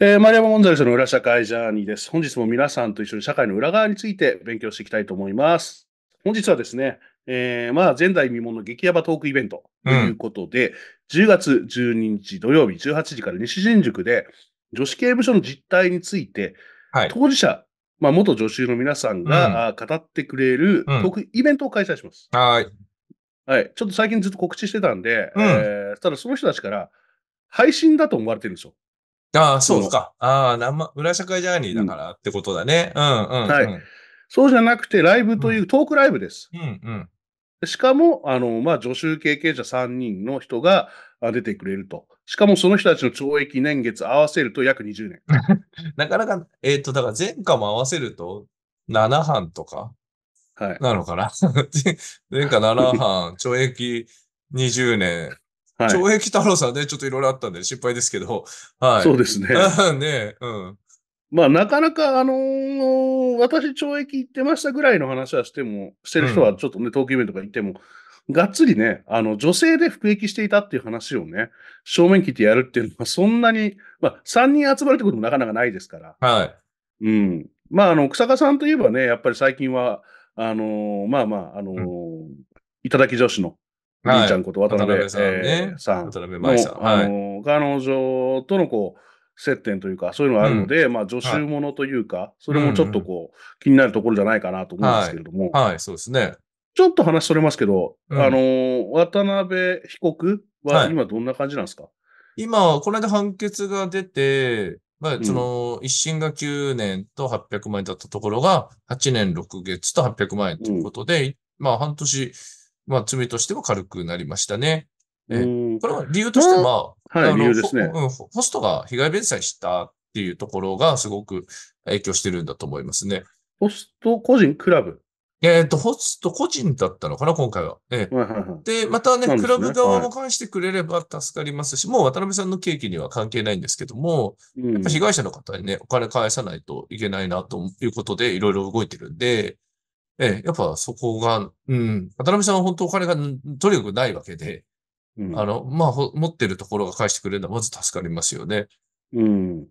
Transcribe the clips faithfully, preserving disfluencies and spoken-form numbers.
えー、マリアボ・ゴンザレスの裏社会ジャーニーです。本日も皆さんと一緒に社会の裏側について勉強していきたいと思います。本日はですね、えー、まあ前代未聞の激ヤバトークイベントということで、うん、じゅうがつじゅうににち土曜日じゅうはちじから西新宿で女子刑務所の実態について、はい、当事者、まあ、元女囚の皆さんが、うん、語ってくれるトークイベントを開催します。うん、はい。はい。ちょっと最近ずっと告知してたんで、うんえー、ただその人たちから配信だと思われてるんですよ。ああ、そうか。ああ、生、裏社会ジャーニーだからってことだね。うん、うん、うん。はい。そうじゃなくて、ライブという、うん、トークライブです。うん、うん。しかも、あの、まあ、助手経験者さんにんの人が出てくれると。しかも、その人たちの懲役年月合わせると約にじゅうねん。なかなか、えっと、だから前科も合わせると、ななはんとか、はい、なのかな前科ななはん、懲役にじゅうねん。はい、懲役太郎さんね、ちょっといろいろあったんで心配ですけど。はい。そうですね。ねうん。まあ、なかなか、あのー、私、懲役行ってましたぐらいの話はしても、してる人はちょっとね、うん、東京イベントとか行っても、がっつりね、あの、女性で服役していたっていう話をね、正面切ってやるっていうのは、そんなに、まあ、さんにん集まるってこともなかなかないですから。はい。うん。まあ、あの、日下さんといえばね、やっぱり最近は、あのー、まあまあ、あのー、うん、頂き女子の、りーちゃんこと渡辺さん。渡辺舞さん。彼女とのこう、接点というか、そういうのがあるので、うん、まあ、助手者というか、はい、それもちょっとこう、気になるところじゃないかなと思うんですけれども。はい、はい、そうですね。ちょっと話それますけど、うん、あの、渡辺被告は今どんな感じなんですか、はい、今、この間判決が出て、まあ、その、一審がきゅうねんとはっぴゃくまんえんだったところが、はちねんろくげつとはっぴゃくまんえんということで、うん、まあ、半年、まあ、罪としては軽くなりましたね。えこれは理由としては、まあ、はい、あの、理由ですね。うん、ホストが被害弁済したっていうところがすごく影響してるんだと思いますね。ホスト個人クラブえっと、ホスト個人だったのかな、今回は。えーはいはいはい、で、またね、クラブ側も返してくれれば助かりますし、はい、もう渡辺さんの刑期には関係ないんですけども、うん、やっぱ被害者の方にね、お金返さないといけないなということで、いろいろ動いてるんで、ええ、やっぱそこが、うん。渡辺さんは本当お金がとにかくないわけで、うん、あの、まあ、持ってるところが返してくれるのはまず助かりますよね。うん。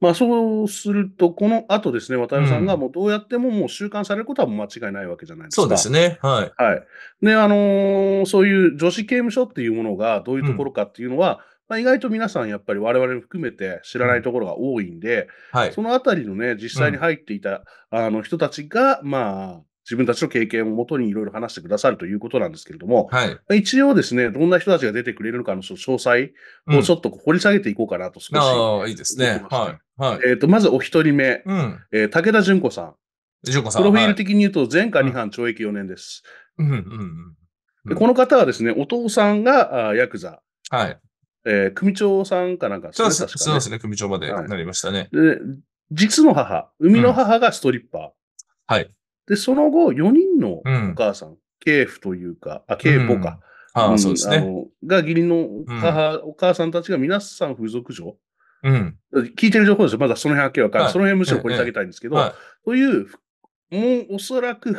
まあ、そうすると、この後ですね、渡辺さんがもうどうやってももう収監されることは間違いないわけじゃないですか。そうですね。はい。はい。で、あのー、そういう女子刑務所っていうものがどういうところかっていうのは、うんまあ、意外と皆さんやっぱり我々も含めて知らないところが多いんで、うんはい、そのあたりのね、実際に入っていた、うん、あの人たちが、まあ、自分たちの経験をもとにいろいろ話してくださるということなんですけれども、はい、一応ですね、どんな人たちが出てくれるのかの詳細をちょっと掘り下げていこうかなと少し、ねうん。ああ、いいですね。はい。はい、えっと、まずお一人目、うんえー、武田純子さん。純子さん。プロフィール的に言うと、前科にはん懲役よねんです。うんうんうんうん、でこの方はですね、お父さんがあヤクザ。はい。えー、組長さんかなんか、そうですね。そうですね、組長までなりましたね。はい、で実の母、生みの母がストリッパー。うん、はい。で、その後、よにんのお母さん、継父というか、あ、継母か。ああ、そうですね。が、義理の母、お母さんたちが皆さん付属嬢。うん。聞いてる情報ですよ。まだその辺はっきりわかんない。その辺むしろ掘り下げたいんですけど、という、もうおそらく、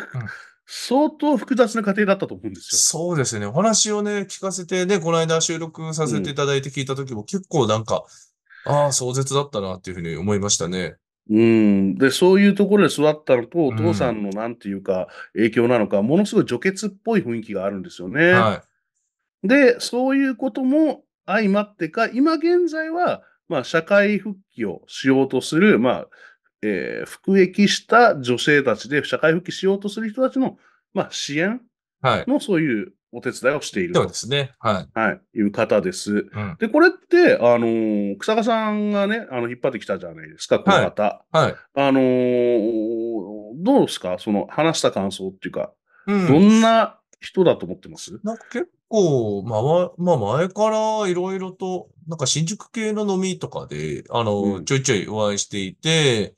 相当複雑な過程だったと思うんですよ。そうですね。お話をね、聞かせてね、この間収録させていただいて聞いたときも結構なんか、ああ、壮絶だったなっていうふうに思いましたね。うん、でそういうところで育ったのと、お父さんのなんていうか、影響なのか、うん、ものすごい除血っぽい雰囲気があるんですよね。はい、で、そういうことも相まってか、今現在は、まあ、社会復帰をしようとする、まあえー、服役した女性たちで社会復帰しようとする人たちの、まあ、支援のそういうお手伝いをしていると、はい、そうですね、はいはい、いう方です。うん、で、これって、あのー、日下さんがね、あの、引っ張ってきたじゃないですか、この方。はい。はい、あのー、どうですかその、話した感想っていうか、うん、どんな人だと思ってますなんか結構、まあ、まあ、前からいろいろと、なんか新宿系の飲みとかで、あのー、うん、ちょいちょいお会いしていて、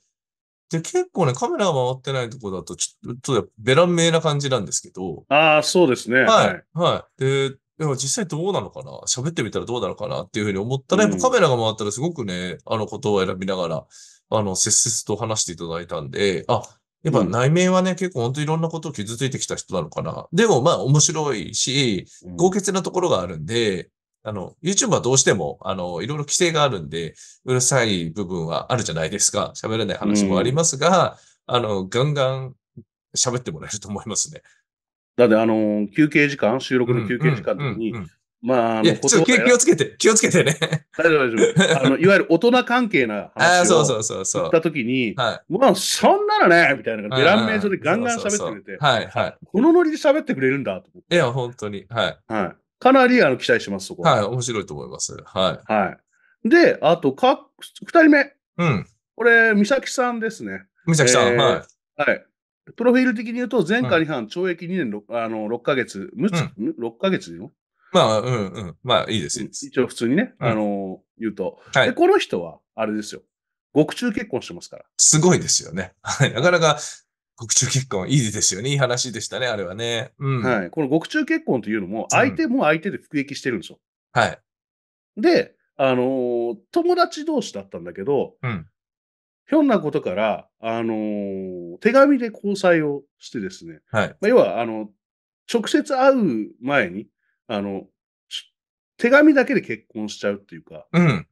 で、結構ね、カメラが回ってないとこだと、ちょっとベラン名な感じなんですけど。ああ、そうですね。はい。はい。で、でも実際どうなのかな喋ってみたらどうなのかなっていうふうに思ったら、うん、やっぱカメラが回ったらすごくね、あのことを選びながら、あの、切々と話していただいたんで、あ、やっぱ内面はね、うん、結構本当にいろんなことを傷ついてきた人なのかな。でもまあ面白いし、豪傑なところがあるんで、あの、YouTube はどうしても、あの、いろいろ規制があるんで、うるさい部分はあるじゃないですか。喋れない話もありますが、うん、あの、ガンガン喋ってもらえると思いますね。だって、あの、休憩時間、収録の休憩時間に、うんうんうんうん、まあ、あの、ちょっと気をつけて、気をつけてね。大丈夫、大丈夫。あの、いわゆる大人関係な話を言ったときに、はい、まあ、そんなのね、みたいな、ベラン名所でガンガン喋ってくれて、はいはい。このノリで喋ってくれるんだと思って。いや、本当に。はい。はい。かなりあの期待します、そこは。はい、面白いと思います。はい。はい。で、あと、か、二人目。うん。これ、美咲さんですね。美咲さん、えー、はい。はい。プロフィール的に言うと、前科にはん、懲役にねん 6,、うん、あのろっかげつ、むつ、うん、ろっかげつでのまあ、うんうん。まあ、いいです。一応、普通にね、うん、あの、言うと。はい。で、この人は、あれですよ。獄中結婚してますから。すごいですよね。はい。なかなか、獄中結婚、いいですよね。いい話でしたね、あれはね。うん。はい。この獄中結婚というのも、相手も相手で服役してるんですよ。うん、はい。で、あのー、友達同士だったんだけど、うん。ひょんなことから、あのー、手紙で交際をしてですね。はい。まあ、要は、あの、直接会う前に、あの、手紙だけで結婚しちゃうっていうか、うん。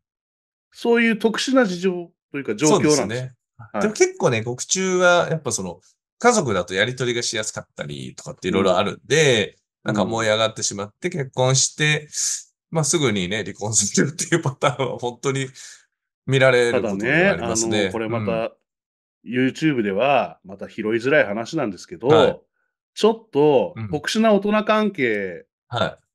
そういう特殊な事情というか状況なんです。そうですね。でも結構ね、獄中は、やっぱその、家族だとやりとりがしやすかったりとかっていろいろあるんで、うん、なんか燃え上がってしまって結婚して、まあすぐにね、離婚するっていうパターンは本当に見られることになりますね。ただね、あの、これまた、YouTube ではまた拾いづらい話なんですけど、はい、ちょっと特殊な大人関係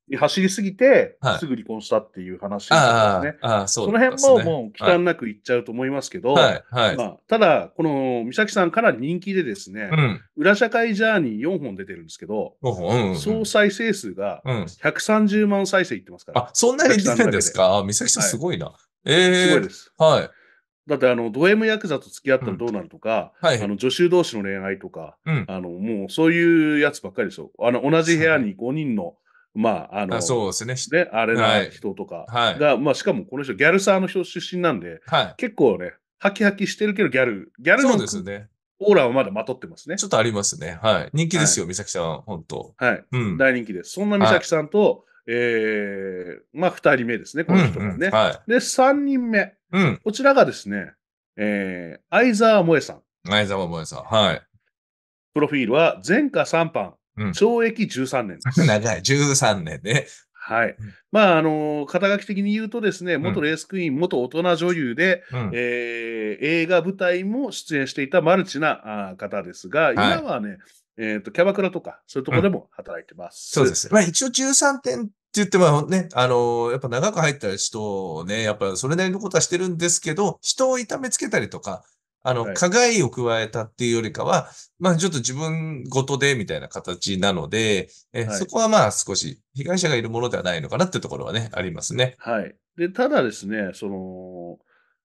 に走りすぎて、はい、すぐ離婚したっていう話なんですね。ああ、そうですね。その辺ももう忌憚なく言っちゃうと思いますけど、はいはいはい、まあ、ただ、この美咲さんかなり人気でですね、うん、裏社会ジャーニーよんほん出てるんですけど、うんうん、総再生数がひゃくさんじゅうまん再生いってますから。うん、あ、そんなに出てるんですか？美咲さんすごいな。はい、えー、すごいです。はい。だって、あの、ド M ヤクザと付き合ったらどうなるとか、うん、はい、あの、女囚同士の恋愛とか、うん、あの、もうそういうやつばっかりですよ。あの、同じ部屋にごにんの、まあ、あの、あ、そうですね。ね、あれな人とかが、はいはい、まあ、しかもこの人、ギャルサーの人出身なんで、はい、結構ね、ハキハキしてるけど、ギャル、ギャルのオーラはまだまとってますね。ちょっとありますね。はい。人気ですよ、はい、美咲さん、本当。はい、うん。大人気です。そんな美咲さんと、はい、えー、まあ、ふたりめですね、この人がね。うんうん、はい、で、さんにんめ、うん。こちらがですね、えー、相沢萌さん。相沢萌さん。はい。プロフィールは、前科さんばん。うん、懲役じゅうさんねんです。長い、じゅうさんねんね。はい。まあ、あのー、肩書き的に言うとですね、元レースクイーン、うん、元大人女優で、うん、えー、映画、舞台も出演していたマルチな方ですが、はい、今はね、えーと、キャバクラとか、そういうところでも働いてます。うん、そうです。まあ、一応じゅうさんてんって言ってもね、あのー、やっぱ長く入った人をね、やっぱそれなりのことはしてるんですけど、人を痛めつけたりとか、あの、加害を加えたっていうよりかは、まあちょっと自分ごとでみたいな形なので、え、はい、そこはまあ少し被害者がいるものではないのかなっていうところはね、ありますね。はい。で、ただですね、その、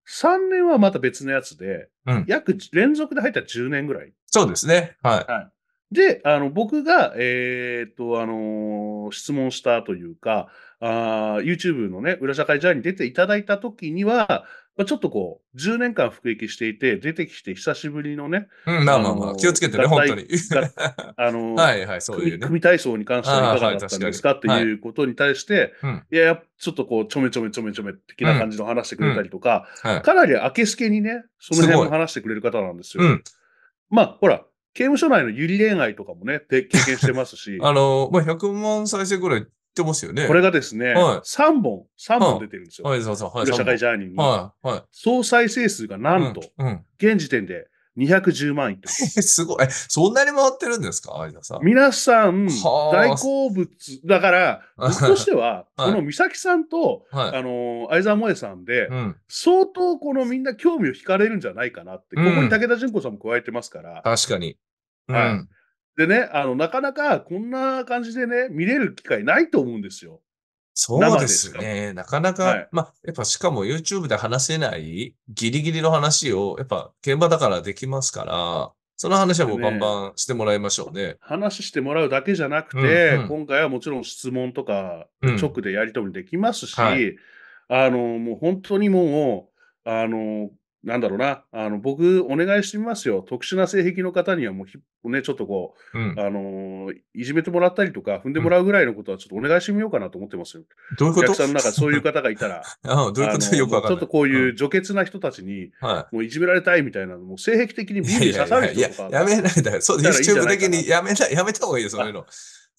さんねんはまた別のやつで、うん、約連続で入ったらじゅうねんぐらい。そうですね。はい。はい、で、あの、僕が、えー、っと、あのー、質問したというか、あ、YouTube のね、裏社会ジャーニーに出ていただいたときには、まあ、ちょっとこう、じゅうねんかん服役していて、出てきて久しぶりのね。うん、まあまあまあ、気をつけてね、本当に。あの、はいはい、そういうね。組体操に関してはいかがだったんですか、はい、っていうことに対して、はい、いや、ちょっとこう、ちょめちょめちょめちょめ的な感じの話してくれたりとか、うんうん、はい、かなり明けすけにね、その辺も話してくれる方なんですよ。す、うん、まあ、ほら、刑務所内のゆり恋愛とかもね、経験してますし。あの、まあ、ひゃくまん再生ぐらい。ってますよね、これがですね、はい、さんぼん、さんぼん出てるんですよ。はい、そうそう、はい、裏社会ジャーニーに、はいはい。総再生数がなんと、うんうん、現時点でにひゃくじゅうまんいってます。すごい。そんなに回ってるんですか、相田さん。皆さん、大好物。だから、僕としては、はい、この美咲さんと、はい、あの、相沢萌さんで、うん、相当このみんな興味を惹かれるんじゃないかなって、うん、ここに武田純子さんも加えてますから。確かに。うん、はい、でね、あの、なかなかこんな感じでね、見れる機会ないと思うんですよ。そうですね。なかなか、はい、まあ、やっぱしかも YouTube で話せないギリギリの話を、やっぱ現場だからできますから、その話はもうバンバンしてもらいましょうね。ね、話してもらうだけじゃなくて、うんうん、今回はもちろん質問とか、直でやり取りできますし、うん、はい、あの、もう本当にもう、あの、なんだろうな、あの僕お願いしてみますよ、特殊な性癖の方にはもう、ね、ちょっとこう、うん、あのー、いじめてもらったりとか踏んでもらうぐらいのことはちょっとお願いしてみようかなと思ってますよ。どういうこと？お客さんの中そういう方がいたらああ、どういうことよくわかんない。ちょっとこういう除血な人たちに、うん、もういじめられたいみたいなのもう性癖的にビビり刺さる人とか、いやいやいや、やめないだよ。そう、YouTube 的にやめな、やめた方がいいよ、そういうの。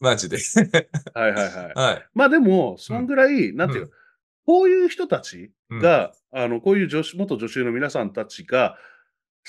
マジで。はいはいはい。はい、まあでも、そんぐらい、うん、なんていうか、うん、こういう人たちが、うん、あのこういう女子元女子の皆さんたちが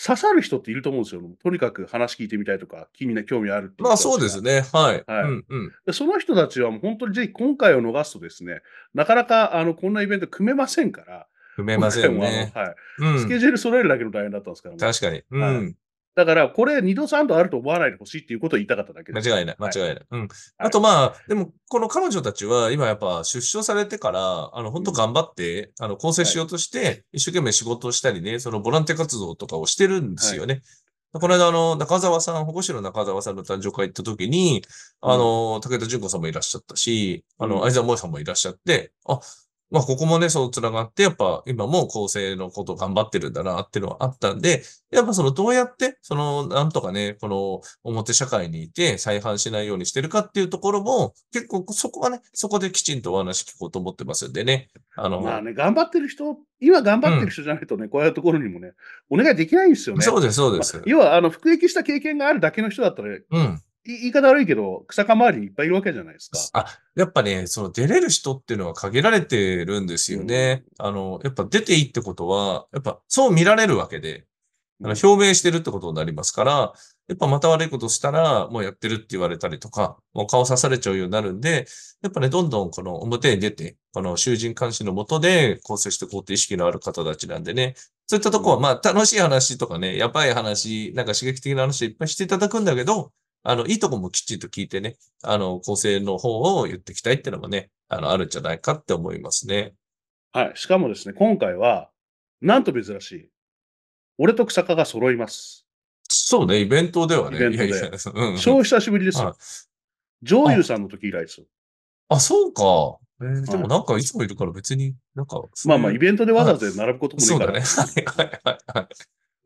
刺さる人っていると思うんですよ。とにかく話聞いてみたいとか、気にな興味あるって。まあそうですね。はい。はい、うんうん、でその人たちはもう本当にぜひ今回を逃すとですね、なかなかあのこんなイベント組めませんから。組めませんね。はい、うん。スケジュール揃えるだけの大変だったんですから、ね。確かに。うん。はい、だから、これ、二度三度あると思わないでほしいっていうことを言いたかっただけです。間違いない、間違いない。はい、うん。あと、まあ、でも、この彼女たちは、今やっぱ、出所されてから、あの、本当頑張って、うん、あの、更生しようとして、一生懸命仕事をしたりね、その、ボランティア活動とかをしてるんですよね。はい、この間、あの、中澤さん、保護司の中澤さんの誕生会行った時に、うん、あの、武田純子さんもいらっしゃったし、あの、相沢萌さんもいらっしゃって、あ、まあ、ここもね、そう繋がって、やっぱ今も更生のことを頑張ってるんだなっていうのはあったんで、やっぱそのどうやって、そのなんとかね、この表社会にいて再犯しないようにしてるかっていうところも、結構そこはね、そこできちんとお話聞こうと思ってますんでね。あの、まあね、頑張ってる人、今頑張ってる人じゃないとね、うん、こういうところにもね、お願いできないんですよね。そうです、そうです。まあ、要は、あの、服役した経験があるだけの人だったら、うん。言い方悪いけど、草かまわりにいっぱいいるわけじゃないですか。あ、やっぱね、その出れる人っていうのは限られてるんですよね。うん、あの、やっぱ出ていいってことは、やっぱそう見られるわけで、あの表明してるってことになりますから、やっぱまた悪いことしたら、もうやってるって言われたりとか、もう顔刺されちゃうようになるんで、やっぱね、どんどんこの表に出て、この囚人監視の下で構成していこうって意識のある方たちなんでね、そういったとこは、まあ楽しい話とかね、やばい話、なんか刺激的な話いっぱいしていただくんだけど、あの、いいとこもきちんと聞いてね、あの、構成の方を言っていきたいっていうのもね、あの、あるんじゃないかって思いますね。はい。しかもですね、今回は、なんと珍しい。俺と草加が揃います。そうね、イベントではね。イベントで。いやいや、うん、超久しぶりですよ。上優さんの時以来ですよ。あ、そうか。えー、でもなんかいつもいるから別になんか。まあまあ、イベントでわざわざ並ぶこともないから、はい、そうだね。はいはいはい。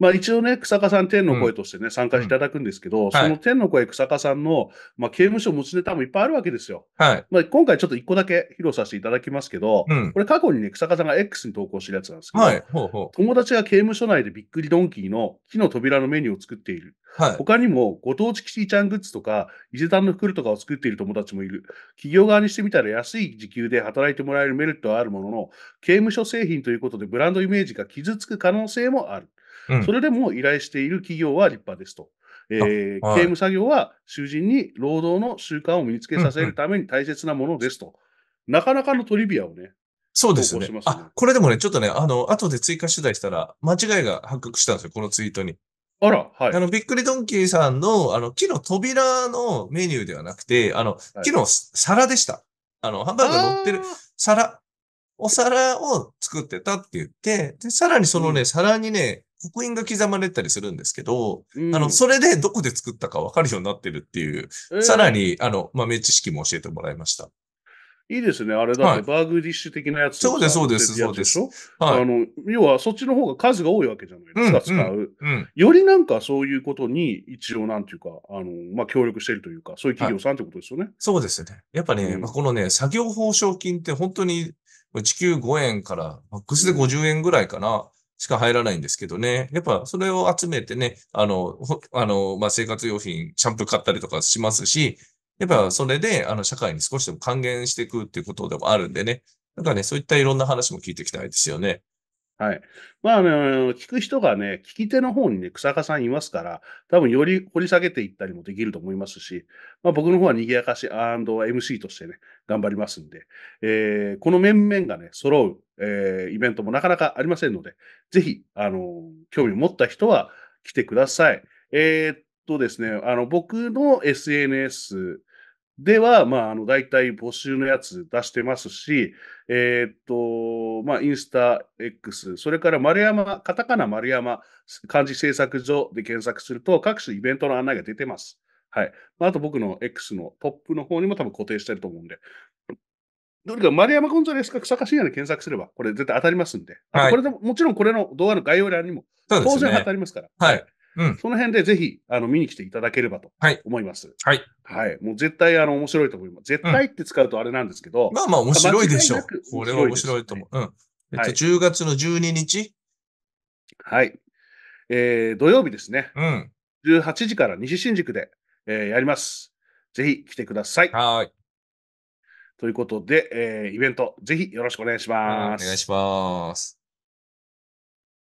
まあ一応ね、草加さん天の声としてね、うん、参加いただくんですけど、うん、その天の声草加さんの、まあ、刑務所持ちネタもいっぱいあるわけですよ。はい。まあ今回ちょっと一個だけ披露させていただきますけど、うん、これ過去にね、草加さんが エックス に投稿してるやつなんですけど、はい、ほうほう、友達が刑務所内でびっくりドンキーの木の扉のメニューを作っている。はい、他にもご当地キティちゃんグッズとか、伊勢丹の袋とかを作っている友達もいる。企業側にしてみたら安い時給で働いてもらえるメリットはあるものの、刑務所製品ということでブランドイメージが傷つく可能性もある。うん、それでも依頼している企業は立派ですと。えーはい、刑務作業は囚人に労働の習慣を身につけさせるために大切なものですと。うんうん、なかなかのトリビアをね。そうですね。ね、あ、これでもね、ちょっとね、あの、後で追加取材したら、間違いが発覚したんですよ、このツイートに。あら、はい。あの、びっくりドンキーさんの、あの、木の扉のメニューではなくて、あの、木の皿でした。はい、あの、ハンバーグが乗ってる皿。お皿を作ってたって言って、で、さらにそのね、うん、皿にね、刻印が刻まれたりするんですけど、うん、あの、それでどこで作ったか分かるようになってるっていう、えー、さらに、あの、豆知識も教えてもらいました。いいですね。あれだって、バーグディッシュ的なやつ。そうです、そうです、そうです。あの、要は、そっちの方が数が多いわけじゃないですか、使う。よりなんか、そういうことに、一応、なんていうか、あの、ま、協力してるというか、そういう企業さんってことですよね。そうですね。やっぱね、このね、作業報奨金って本当に、時給ごえんから、マックスでごじゅうえんぐらいかな、しか入らないんですけどね。やっぱ、それを集めてね、あの、あの、ま、生活用品、シャンプー買ったりとかしますし、やっぱそれで、あの、社会に少しでも還元していくっていうことでもあるんでね。なんかね、そういったいろんな話も聞いていきたいですよね。はい。まあ、あの、聞く人がね、聞き手の方にね、草加さんいますから、多分より掘り下げていったりもできると思いますし、まあ僕の方は賑やかし アンドエムシー としてね、頑張りますんで、えー、この面々がね、揃う、えー、イベントもなかなかありませんので、ぜひ、あの、興味を持った人は来てください。えー、っとですね、あの、僕の エスエヌエス、では、まあ、あの、大体募集のやつ出してますし、えー、っと、まあ、インスタ X、それから丸山、カタカナ丸山、漢字製作所で検索すると、各種イベントの案内が出てます。はい。まあ、あと僕の X のトップの方にも多分固定してると思うんで。どれか丸山ゴンザレスか草加信也で検索すれば、これ絶対当たりますんで。はい、これでも、もちろんこれの動画の概要欄にも、当然当たりますから。ね、はい。うん、その辺でぜひ、あの、見に来ていただければと思います。はい。はい。もう絶対、あの、面白いと思います。絶対って使うとあれなんですけど。うん、まあまあ面白いでしょう。これは面白いと思う。うん。えっと、じゅうがつのじゅうににち。はい。えー、土曜日ですね。うん。じゅうはちじから西新宿で、えー、やります。ぜひ来てください。はい。ということで、えー、イベント、ぜひよろしくお願いします。お願いします。